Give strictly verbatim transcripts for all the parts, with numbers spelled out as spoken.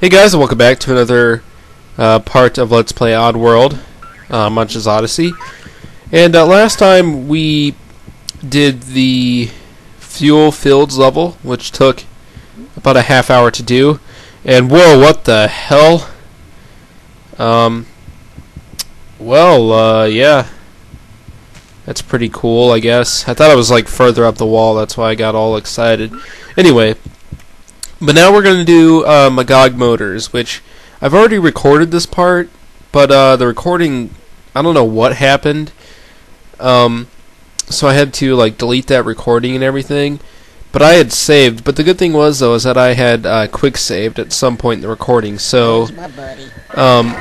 Hey guys, and welcome back to another uh, part of Let's Play Oddworld, uh, Munch's Odyssey. And uh, last time we did the Fuel Fields level, which took about a half hour to do. And whoa, what the hell? Um, well, uh, yeah. That's pretty cool, I guess. I thought it was like further up the wall, that's why I got all excited. Anyway. But now we're going to do uh, Magog Motors, which I've already recorded this part, but uh, the recording, I don't know what happened, um, so I had to like delete that recording and everything, but I had saved. But the good thing was, though, is that I had uh, quick saved at some point in the recording, so um,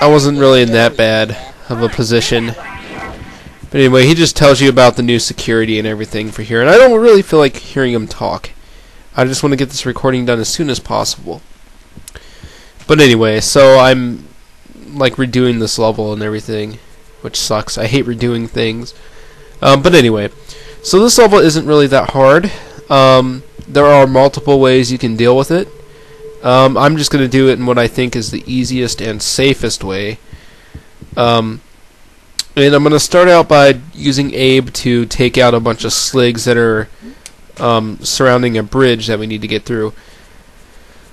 I wasn't really in that bad of a position. But anyway, he just tells you about the new security and everything for here, and I don't really feel like hearing him talk. I just want to get this recording done as soon as possible. But anyway, so I'm like redoing this level and everything, which sucks. I hate redoing things. Um, but anyway, so this level isn't really that hard. Um, there are multiple ways you can deal with it. Um, I'm just going to do it in what I think is the easiest and safest way. Um, and I'm going to start out by using Abe to take out a bunch of sligs that are Um, surrounding a bridge that we need to get through.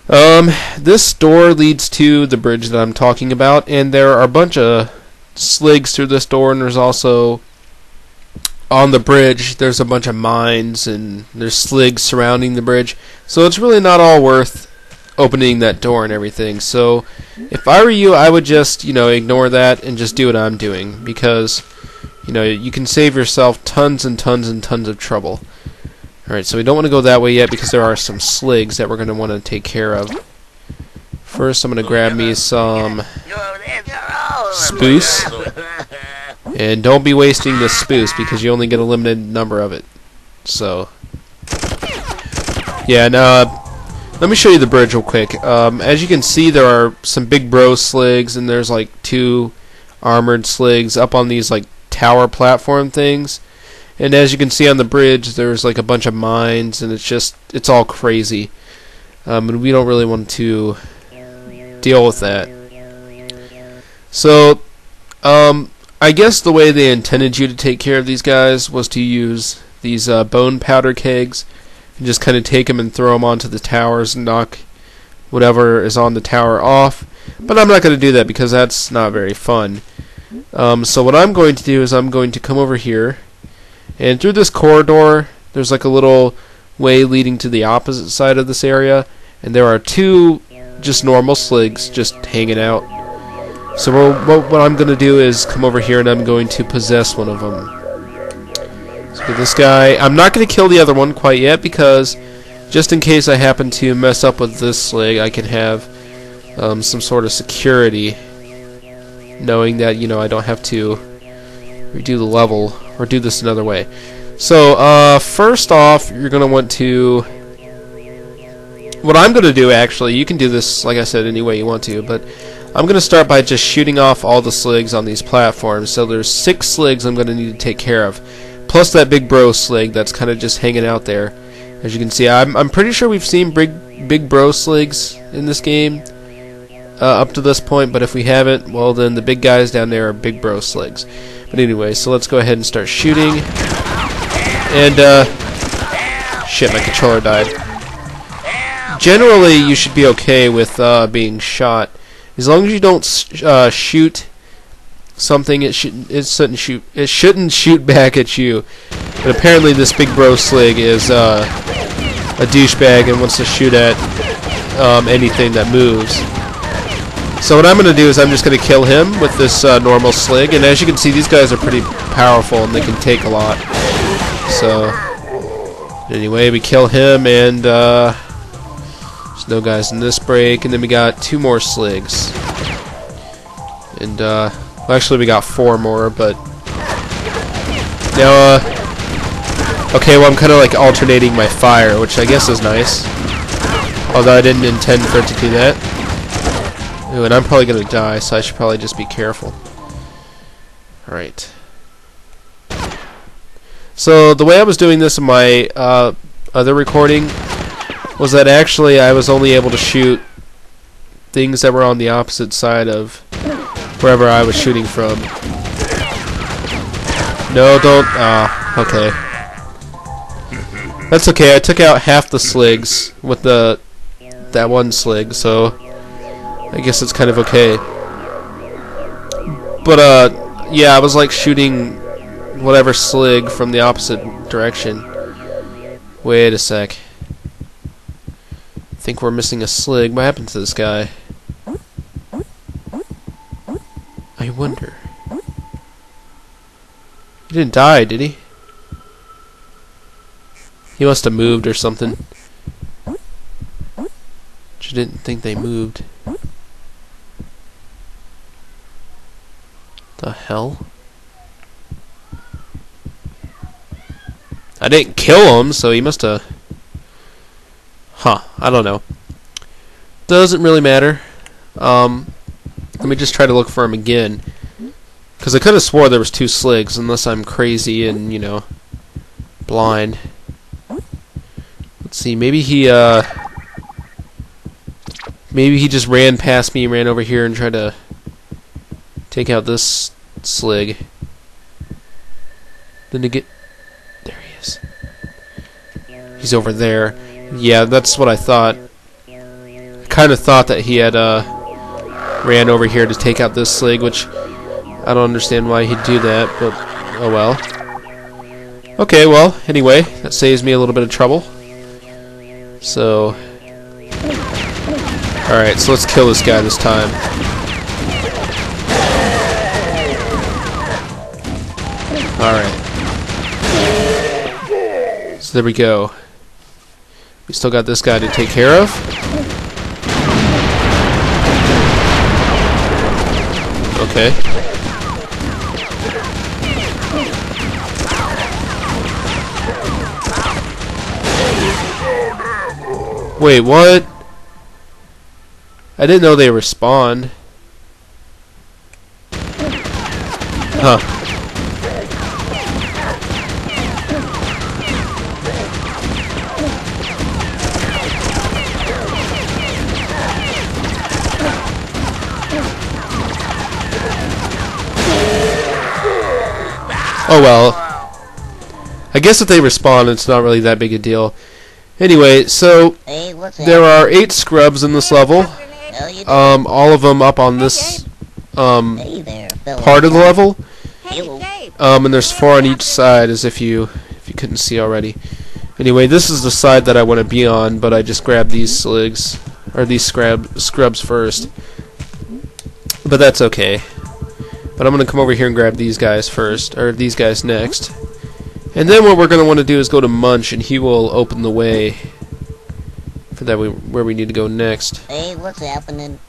Um, this door leads to the bridge that I'm talking about, and there are a bunch of sligs through this door, and there's also on the bridge there's a bunch of mines, and there's sligs surrounding the bridge, so it's really not all worth opening that door and everything. So if I were you, I would just, you know, ignore that and just do what I'm doing, because, you know, you can save yourself tons and tons and tons of trouble. Alright, so we don't want to go that way yet because there are some sligs that we're going to want to take care of. First, I'm going to grab me some spruce. And don't be wasting this spruce because you only get a limited number of it. So, yeah, now, uh, let me show you the bridge real quick. Um, as you can see, there are some big bro sligs, and there's like two armored sligs up on these like tower platform things. And as you can see on the bridge, there's like a bunch of mines, and it's just, it's all crazy. Um, and we don't really want to deal with that. So, um, I guess the way they intended you to take care of these guys was to use these uh, bone powder kegs, and just kind of take them and throw them onto the towers and knock whatever is on the tower off. But I'm not going to do that because that's not very fun. Um, so what I'm going to do is I'm going to come over here. And through this corridor, there's like a little way leading to the opposite side of this area, and there are two just normal sligs just hanging out. So what, what I'm going to do is come over here, and I'm going to possess one of them. So this guy, I'm not going to kill the other one quite yet, because just in case I happen to mess up with this slig, I can have um, some sort of security, knowing that, you know, I don't have to redo the level. Or do this another way. So uh, first off, you're going to want to, what I'm going to do actually, you can do this like I said any way you want to, but I'm going to start by just shooting off all the sligs on these platforms. So there's six sligs I'm going to need to take care of, plus that big bro slig that's kind of just hanging out there. As you can see, I'm, I'm pretty sure we've seen big, big bro sligs in this game uh, up to this point, but if we haven't, well then the big guys down there are big bro sligs. But anyway, so let's go ahead and start shooting. And, uh... shit, my controller died. Generally, you should be okay with uh, being shot. As long as you don't sh uh, shoot something, it, sh it, shouldn't shoot it shouldn't shoot back at you. But apparently this big bro slig is uh, a douchebag and wants to shoot at um, anything that moves. So what I'm going to do is I'm just going to kill him with this uh, normal slig, and as you can see, these guys are pretty powerful and they can take a lot. So anyway, we kill him, and uh, there's no guys in this break, and then we got two more sligs, and uh, well, actually we got four more, but now uh, okay, well I'm kind of like alternating my fire, which I guess is nice, although I didn't intend for it to do that. Ooh, and I'm probably gonna die, so I should probably just be careful. Alright. So, the way I was doing this in my uh, other recording was that actually I was only able to shoot things that were on the opposite side of wherever I was shooting from. No, don't. Ah, okay. That's okay. I took out half the sligs with the that one slig, so I guess it's kind of okay. But uh, yeah, I was like shooting whatever slig from the opposite direction. Wait a sec. I think we're missing a slig. What happened to this guy? I wonder. He didn't die, did he? He must have moved or something. Just didn't think they moved. The hell? I didn't kill him, so he must have... Huh, I don't know. Doesn't really matter. Um, let me just try to look for him again. Because I could have swore there was two sligs, unless I'm crazy and, you know, blind. Let's see, maybe he, uh... maybe he just ran past me, ran over here, and tried to take out this slig. Then to get... There he is. He's over there. Yeah, that's what I thought. I kind of thought that he had, uh... ran over here to take out this slig, which... I don't understand why he'd do that, but oh well. Okay, well, anyway, that saves me a little bit of trouble. So... Alright, so let's kill this guy this time. Alright. So there we go. We still got this guy to take care of. Okay. Wait, what? I didn't know they respawned. Huh. Oh well. I guess if they respawn, it's not really that big a deal. Anyway, so there are eight scrubs in this level, um, all of them up on this um, part of the level, um, and there's four on each side, as if you if you couldn't see already. Anyway, this is the side that I want to be on, but I just grabbed these sligs or these scrub scrubs first, but that's okay. But I'm gonna come over here and grab these guys first, or these guys next. And then what we're going to want to do is go to Munch, and he will open the way for that we, where we need to go next. Hey, what's happening?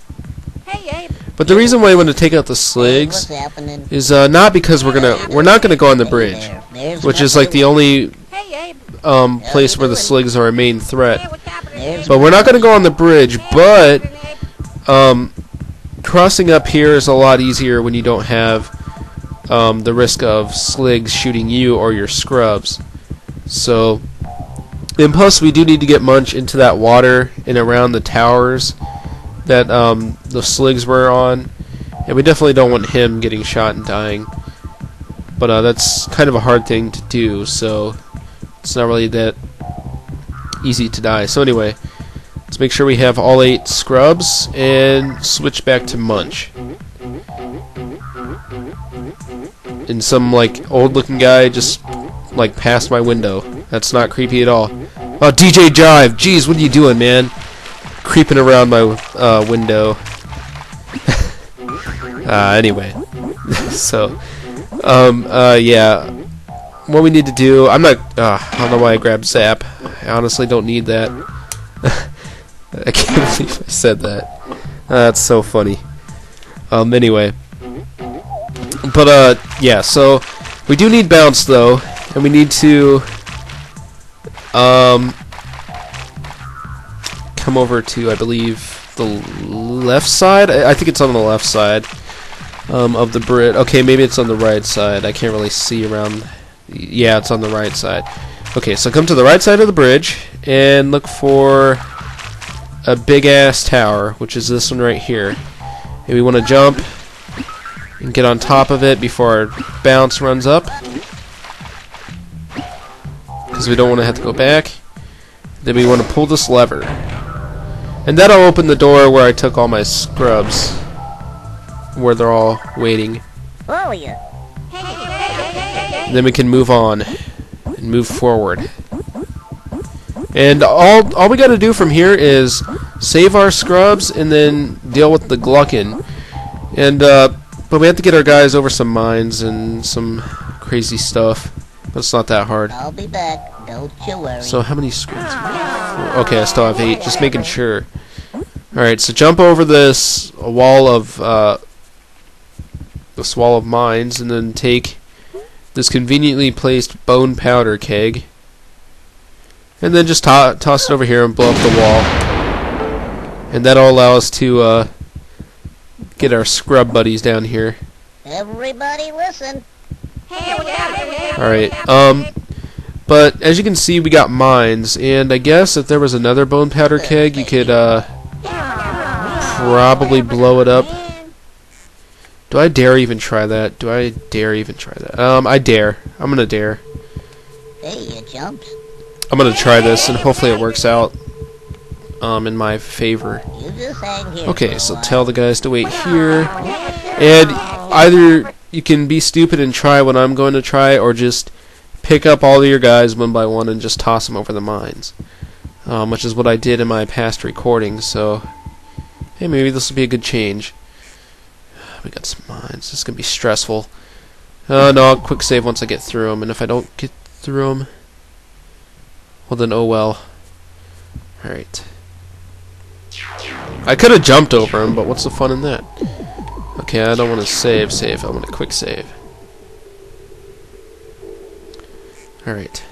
Hey, hey. But the reason why we want to take out the sligs hey, is uh, not because we're gonna we're not gonna go on the bridge, hey, there. which is like the only um, place where the sligs are a main threat. But we're not gonna go on the bridge. But um, crossing up here is a lot easier when you don't have Um, the risk of sligs shooting you or your scrubs. So, and plus we do need to get Munch into that water and around the towers that um, the sligs were on, and we definitely don't want him getting shot and dying. But uh, that's kind of a hard thing to do, so it's not really that easy to die. So anyway, let's make sure we have all eight scrubs and switch back to Munch. And some, like, old-looking guy just, like, passed my window. That's not creepy at all. Oh, D J Jive! Jeez, what are you doing, man? Creeping around my uh, window. uh, anyway. so, um, uh, yeah. What we need to do... I'm not... Uh, I don't know why I grabbed Zap. I honestly don't need that. I can't believe I said that. Uh, that's so funny. Um, anyway... But, uh, yeah, so, we do need bounce, though, and we need to, um, come over to, I believe, the left side? I, I think it's on the left side, um, of the bridge. Okay, maybe it's on the right side. I can't really see around. Yeah, it's on the right side. Okay, so come to the right side of the bridge, and look for a big-ass tower, which is this one right here. And we want to jump and get on top of it before our bounce runs up, because we don't want to have to go back. Then we want to pull this lever. And that'll open the door where I took all my scrubs, where they're all waiting. Oh, yeah. Then we can move on and move forward. And all all we gotta do from here is save our scrubs and then deal with the Gluckin. And uh, but we have to get our guys over some mines and some crazy stuff. But it's not that hard. I'll be back. Don't you worry. So how many scrubs? Okay, I still have eight. Just making sure. All right, so jump over this wall of uh, this wall of mines and then take this conveniently placed bone powder keg, and then just to toss it over here and blow up the wall, and that'll allow us to uh, get our scrub buddies down here. Everybody, listen. Hey, all right. Um, but as you can see, we got mines, and I guess if there was another bone powder keg, you could uh, probably blow it up. Do I dare even try that? Do I dare even try that? Um, I dare. I'm gonna dare. Hey, you jumped. I'm gonna try this, and hopefully it works out um, in my favor. You just hang here. Okay, so tell the guys to wait here. And either you can be stupid and try what I'm going to try, or just pick up all of your guys one by one and just toss them over the mines, um, which is what I did in my past recording, so hey, maybe this will be a good change. We got some mines. This is gonna be stressful. Uh, no, I'll quick save once I get through them, and if I don't get through them, well then, oh well. All right. I could have jumped over them, but what's the fun in that? Okay, I don't want to save. Save. I want to quick save. All right.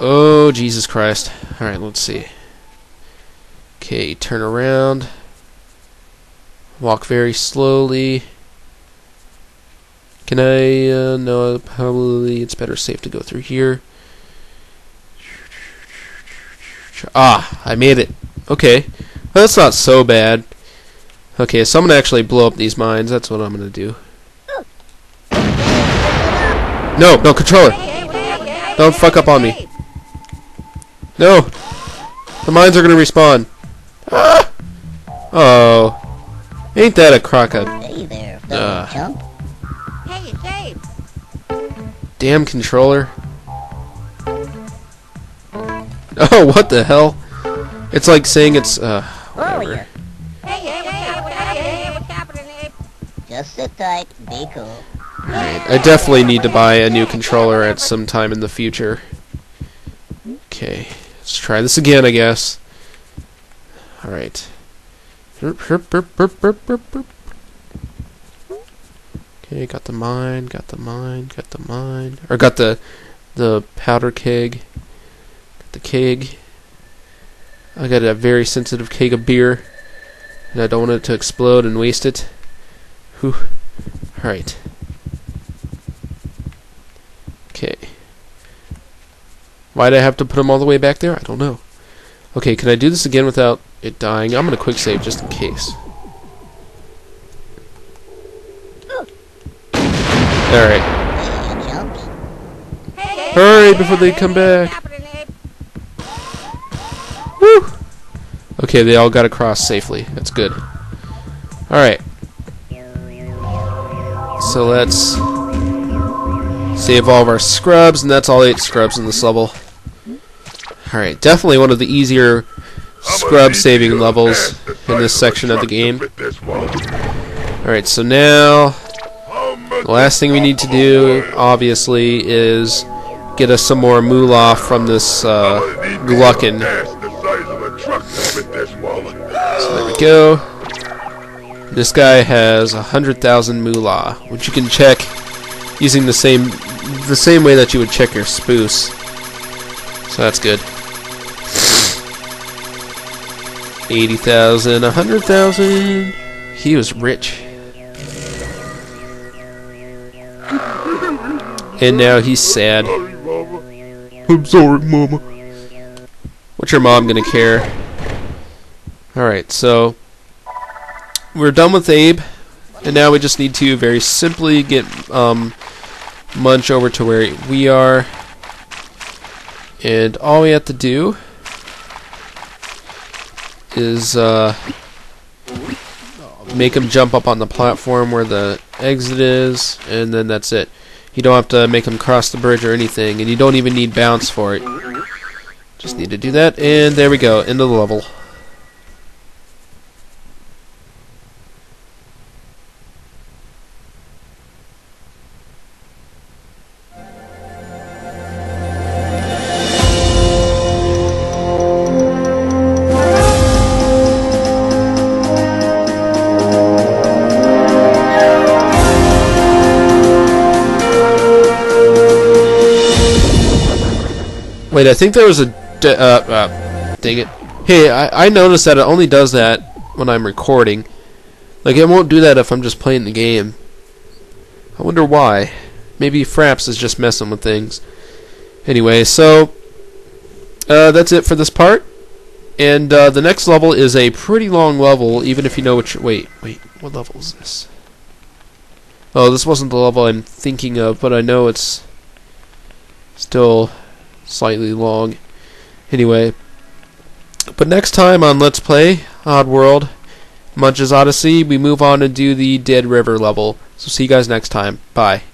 Oh Jesus Christ! All right, let's see. Okay, turn around. Walk very slowly. Can I? Uh, no, probably it's better safe to go through here. Ah, I made it. Okay, well, that's not so bad. Okay, so I'm gonna actually blow up these mines. That's what I'm gonna do. No, no controller. Don't fuck up on me. No, the mines are gonna respawn. Ah! Oh. Ain't that a crocodile? Hey there, uh. jump. Hey, Dave. Damn controller. Oh, what the hell? It's like saying it's uh whatever. Just sit tight, be cool. Alright, I definitely need to buy a new controller at some time in the future. Okay, let's try this again, I guess. Alright. Okay, got the mine, got the mine, got the mine, or got the the powder keg, got the keg. I got a very sensitive keg of beer, and I don't want it to explode and waste it. Whew. All right. Okay. Why'd I have to put them all the way back there? I don't know. Okay, can I do this again without it dying? I'm gonna quick save just in case. Alright. Hurry before they come back! Woo! Okay, they all got across safely. That's good. Alright. So let's save all of our scrubs, and that's all eight scrubs in this level. Alright, definitely one of the easier scrub saving levels in this section of the game. Alright, so now the last thing we need to do, obviously, is get us some more moolah from this uh, Gluckin. So there we go. This guy has a hundred thousand moolah, which you can check using the same the same way that you would check your spoofs. So that's good. eighty thousand, one hundred thousand. He was rich. And now he's sad. I'm sorry, Mama. What's your mom gonna care? Alright, so we're done with Abe, and now we just need to very simply get um, Munch over to where we are, and all we have to do is uh, make him jump up on the platform where the exit is, and then that's it. You don't have to make him cross the bridge or anything, and you don't even need bounce for it. Just need to do that, and there we go, end of the level. Wait, I think there was a... De uh, uh, dang it. Hey, I, I noticed that it only does that when I'm recording. Like, it won't do that if I'm just playing the game. I wonder why. Maybe Fraps is just messing with things. Anyway, so... Uh, that's it for this part. And uh, the next level is a pretty long level, even if you know what you're... Wait, wait, what level is this? Oh, this wasn't the level I'm thinking of, but I know it's... still... slightly long. Anyway, but next time on Let's Play Oddworld, Munch's Odyssey, we move on and do the Dead River level. So see you guys next time. Bye.